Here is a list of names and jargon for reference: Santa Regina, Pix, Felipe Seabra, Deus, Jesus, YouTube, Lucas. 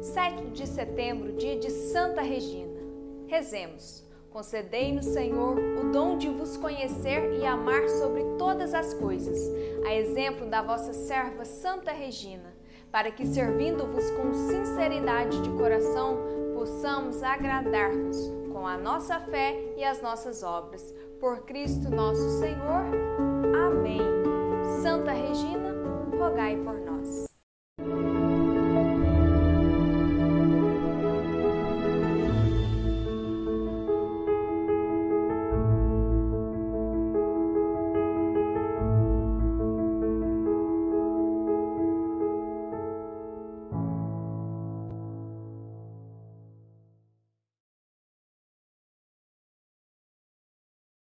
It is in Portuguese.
7 de setembro, dia de Santa Regina. Rezemos. Concedei-nos, Senhor, o dom de vos conhecer e amar sobre todas as coisas, a exemplo da vossa serva Santa Regina, para que, servindo-vos com sinceridade de coração, possamos agradar-vos com a nossa fé e as nossas obras. Por Cristo nosso Senhor. Amém.